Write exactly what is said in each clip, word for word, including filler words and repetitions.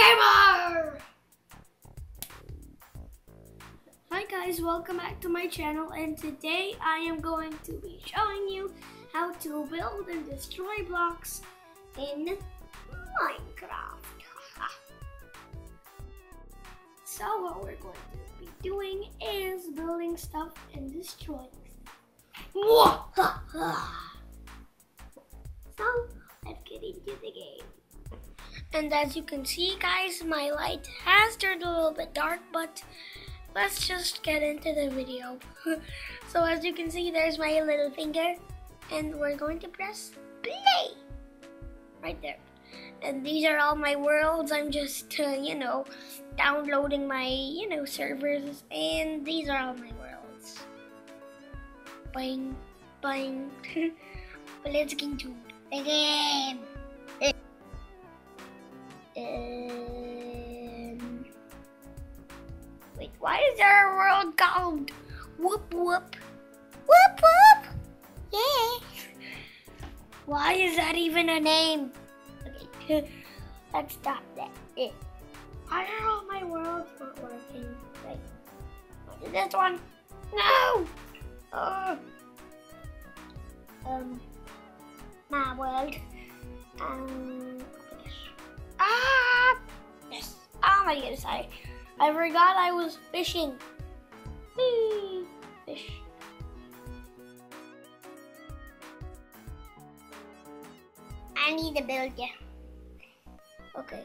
Gamer! Hi guys, welcome back to my channel, and today I am going to be showing you how to build and destroy blocks in Minecraft. So what we're going to be doing is building stuff and destroying stuff. So let's get into the game. And as you can see guys, my light has turned a little bit dark, but let's just get into the video. So as you can see, there's my little finger, and we're going to press play right there. And these are all my worlds. I'm just uh, you know, downloading my you know servers, and these are all my worlds. Bang bang. But let's get into the game. Um, wait, why is there a world called whoop whoop? Whoop whoop! Yeah! Why is that even a name? Okay, let's stop that. Yeah. Why are all my worlds not working? Like, what is this one? No! Uh, um, my world. Um, Ah! Yes. Oh my goodness, I, I forgot I was fishing. Whee! Fish. I need to build, yeah. Okay,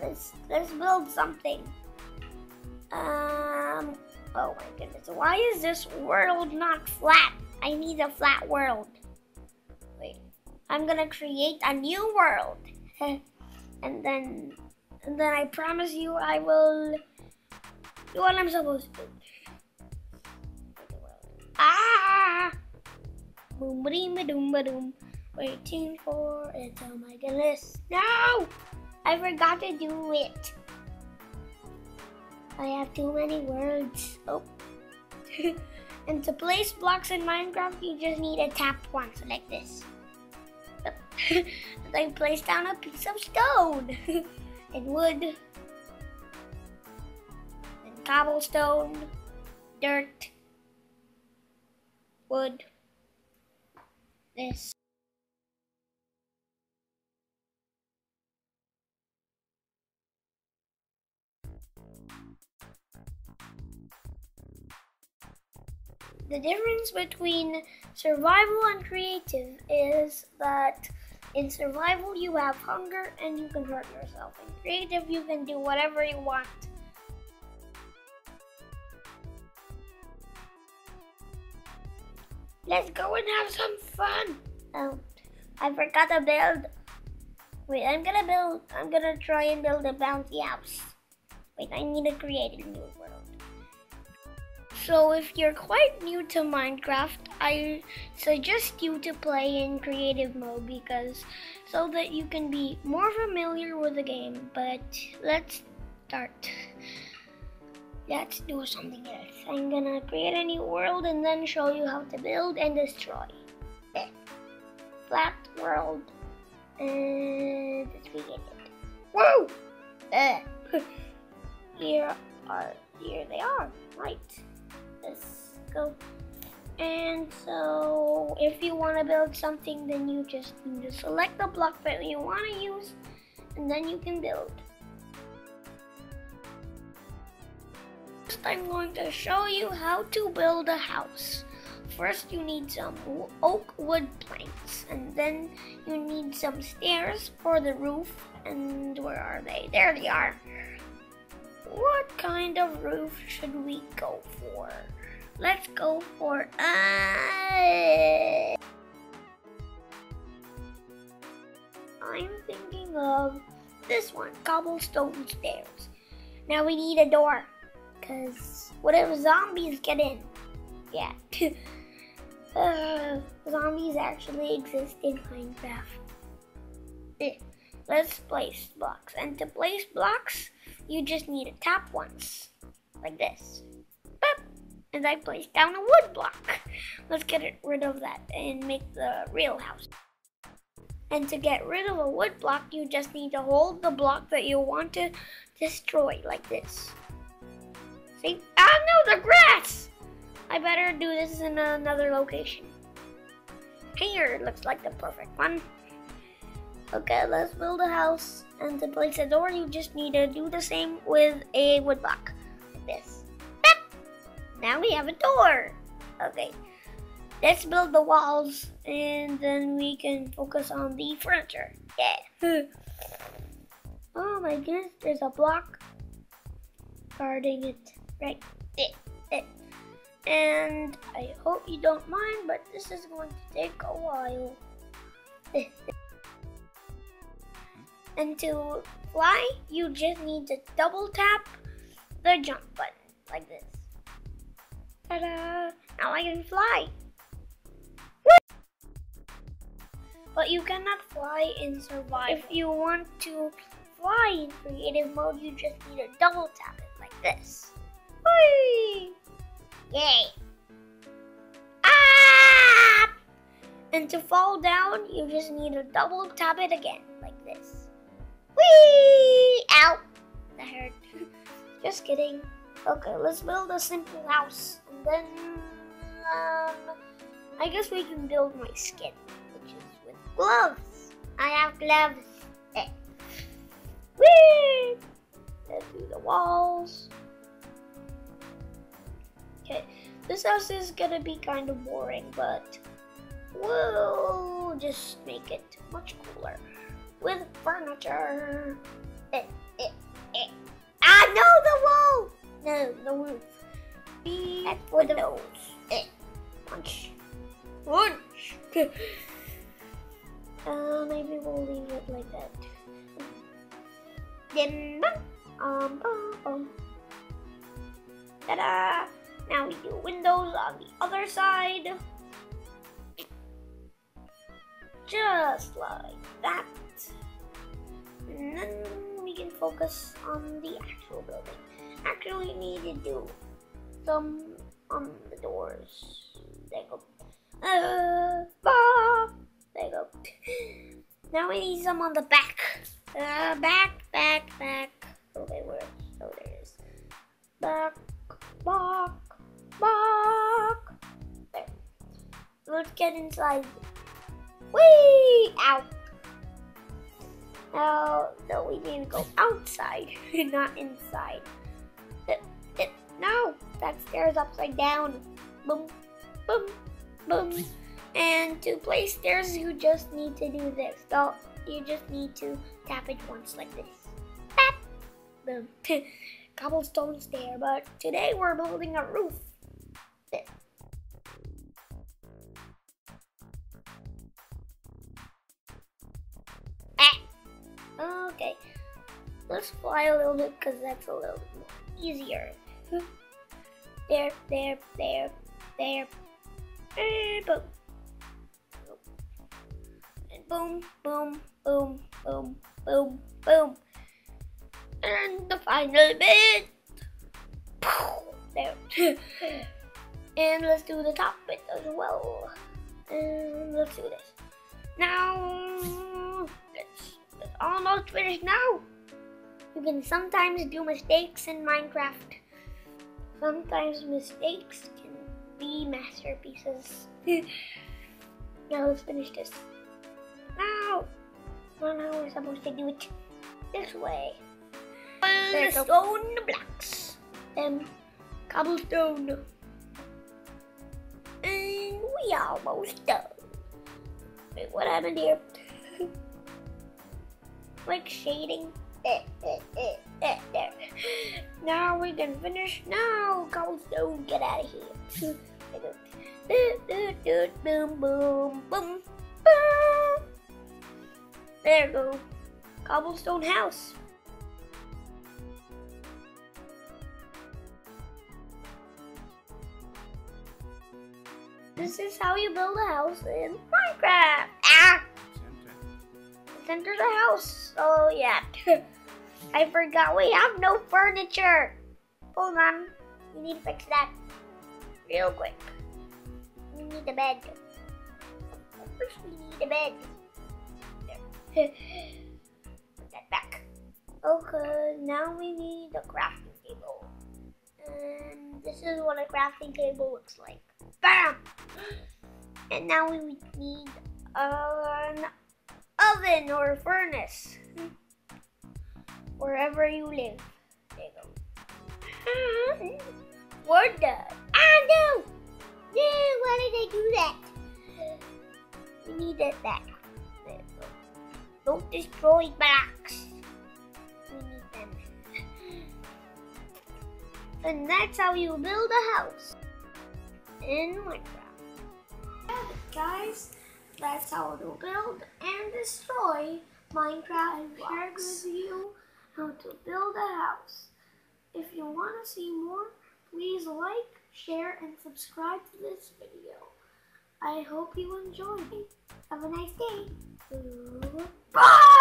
let's let's build something. Um. Oh my goodness, why is this world not flat? I need a flat world. Wait, I'm gonna create a new world. And then, and then I promise you, I will do what I'm supposed to do. Ah! Boom, boom, boom, boom. Waiting for it. Oh my goodness! No! I forgot to do it. I have too many words. Oh. And to place blocks in Minecraft, you just need to tap once, like this. I place down a piece of stone and wood and cobblestone, dirt, wood, this. The difference between survival and creative is that in survival, you have hunger and you can hurt yourself. In creative, you can do whatever you want. Let's go and have some fun. Oh, I forgot to build. Wait, I'm gonna build, I'm gonna try and build a bouncy house. Wait, I need to create a new world. So if you're quite new to Minecraft, I suggest you to play in creative mode because so that you can be more familiar with the game. But let's start. Let's do something else. I'm gonna create a new world and then show you how to build and destroy. There. Flat world. And let's create it. Whoa! Uh, here are here they are. Right. Let's go. And so if you want to build something, then you just need to select the block that you want to use, and then you can build. First, I'm going to show you how to build a house. First, you need some oak wood planks, and then you need some stairs for the roof. And where are they? There they are. What kind of roof should we go for? Let's go for a... I'm thinking of this one, cobblestone stairs. Now we need a door, because what if zombies get in? Yeah. uh, zombies actually exist in Minecraft. Let's place blocks. And to place blocks, you just need to tap once, like this. Boop! And I placed down a wood block. Let's get rid of that and make the real house. And to get rid of a wood block, you just need to hold the block that you want to destroy like this. See? Ah, no, the grass! I better do this in another location. Here looks like the perfect one. Okay, let's build a house. And to place a door, you just need to do the same with a wood block. Like this. Bap! Now we have a door. Okay. Let's build the walls, and then we can focus on the furniture. Yeah. Oh my goodness, there's a block guarding it right there. And I hope you don't mind, but this is going to take a while. And to fly, you just need to double tap the jump button, like this. Ta-da! Now I can fly! But you cannot fly in survival. If you want to fly in creative mode, you just need to double tap it, like this. Whee! Yay! Ah! And to fall down, you just need to double tap it again, like this. Whee! Ow! That hurt. Just kidding. Okay, let's build a simple house. And then, um, I guess we can build my skin, which is with gloves. I have gloves. Eh. Whee! Let's do the walls. Okay, this house is gonna be kind of boring, but we'll just make it much cooler with furniture. Eh, eh, eh. Ah, no, the wall! No, the roof. Be for the nose. Eh. Punch. Punch! uh, maybe we'll leave it like that. Then, um, um, um. Ta-da! Now we do windows on the other side. Just like that. And then we can focus on the actual building. Actually, we need to do some on the doors. There you go. Uh, bah! There you go. Now we need some on the back. Uh, back, back, back. Okay, where? Oh, there it is. Back, back. Bark. There. Let's get inside. Whee! Out. Now, no, we need to go outside, not inside. No, that stairs upside down. Boom, boom, boom. And to play stairs, you just need to do this. So you just need to tap it once like this. Tap. Boom. Cobblestone stair. But today we're building a roof. Ah. Okay, let's fly a little bit because that's a little bit more easier. There, there, there, there, and boom, and boom, boom, boom, boom, boom, boom, and the final bit. There. And let's do the top bit as well. And let's do this. Now, it's, it's almost finished now. You can sometimes do mistakes in Minecraft. Sometimes mistakes can be masterpieces. Now let's finish this. Now, well, now we're supposed to do it this way. There's the stone blocks. Then cobblestone. And we almost done. Wait, what happened here? Like shading. Eh, eh, eh, eh, there. Now we can finish. Now, cobblestone, get out of here. do, do, do, boom, boom, boom, boom. There you go. Cobblestone house. This is how you build a house in Minecraft. Ah! Let's enter the house. Oh yeah. I forgot we have no furniture. Hold on. We need to fix that real quick. We need a bed. First we need a bed. That back. Okay, now we need a crafting table. And this is what a crafting table looks like. Bam! And now we need an oven or a furnace. Wherever you live. There you go. Word that. I know! No, why did I do that? We need that back. There you go. Don't destroy blocks. We need them. And that's how you build a house in Minecraft. Yeah, guys, that's how to build and destroy Minecraft blocks. Here with you how to build a house. If you want to see more, please like, share, and subscribe to this video. I hope you enjoyed it. Have a nice day. Bye!